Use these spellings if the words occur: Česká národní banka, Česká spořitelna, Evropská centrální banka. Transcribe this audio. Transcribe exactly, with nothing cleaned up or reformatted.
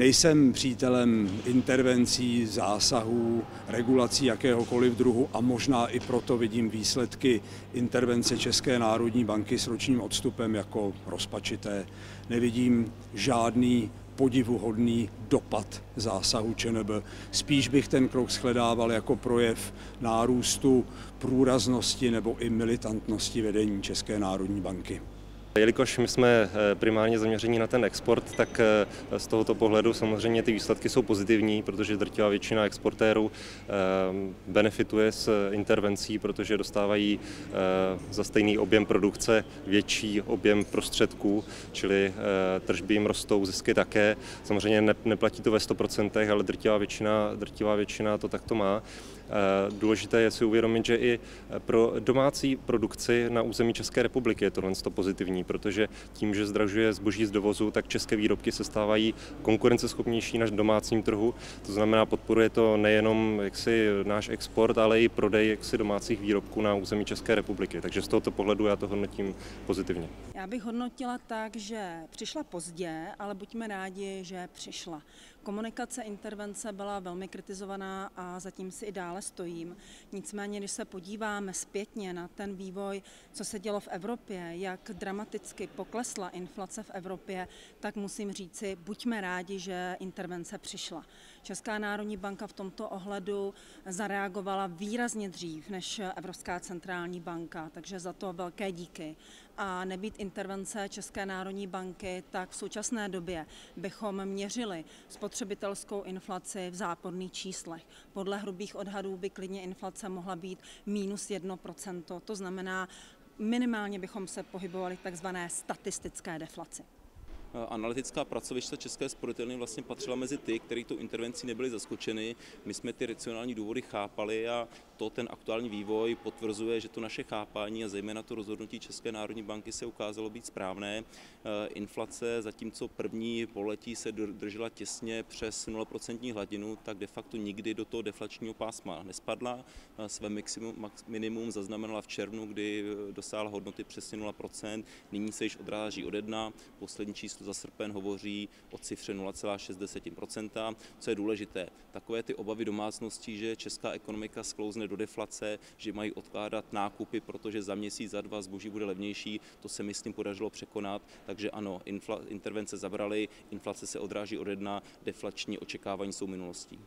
Nejsem přítelem intervencí, zásahů, regulací jakéhokoliv druhu a možná i proto vidím výsledky intervence České národní banky s ročním odstupem jako rozpačité. Nevidím žádný podivuhodný dopad zásahu ČNB. Spíš bych ten krok shledával jako projev nárůstu průraznosti nebo i militantnosti vedení České národní banky. Jelikož my jsme primárně zaměření na ten export, tak z tohoto pohledu samozřejmě ty výsledky jsou pozitivní, protože drtivá většina exportérů benefituje z intervencí, protože dostávají za stejný objem produkce větší objem prostředků, čili tržby jim rostou, zisky také. Samozřejmě neplatí to ve sto procent, ale drtivá většina, drtivá většina to takto má. Důležité je si uvědomit, že i pro domácí produkci na území České republiky je tohle pozitivní, protože tím, že zdražuje zboží z dovozu, tak české výrobky se stávají konkurenceschopnější na domácím trhu. To znamená, podporuje to nejenom jaksi náš export, ale i prodej jaksi domácích výrobků na území České republiky. Takže z tohoto pohledu já to hodnotím pozitivně. Já bych hodnotila tak, že přišla pozdě, ale buďme rádi, že přišla. Komunikace intervence byla velmi kritizovaná a zatím si i dále stojím. Nicméně, když se podíváme zpětně na ten vývoj, co se dělo v Evropě, jak dramaticky poklesla inflace v Evropě, tak musím říci, buďme rádi, že intervence přišla. Česká národní banka v tomto ohledu zareagovala výrazně dřív než Evropská centrální banka, takže za to velké díky. A nebýt intervence České národní banky, tak v současné době bychom měřili spotřebitelskou inflaci v záporných číslech. Podle hrubých odhadů by klidně inflace mohla být minus jedno procento, to znamená, minimálně bychom se pohybovali v takzvané statistické deflaci. Analytická pracoviště České spořitelny vlastně patřila mezi ty, kteří tu intervencí nebyli zaskočeny. My jsme ty racionální důvody chápali a to ten aktuální vývoj potvrzuje, že to naše chápání a zejména to rozhodnutí České národní banky se ukázalo být správné. Inflace, zatímco první poletí se držela těsně přes nula procentní hladinu, tak de facto nikdy do toho deflačního pásma nespadla. Své maximum, minimum zaznamenala v červnu, kdy dosáhla hodnoty přes nula procent, nyní se již odráží od jedna, poslední číslo za srpen hovoří o cifře nula celá šest procenta. Co je důležité, takové ty obavy domácností, že česká ekonomika sklouzne do deflace, že mají odkládat nákupy, protože za měsíc, za dva zboží bude levnější, to se myslím podařilo překonat. Takže ano, infla, intervence zabraly, inflace se odráží od jedna, deflační očekávání jsou minulostí.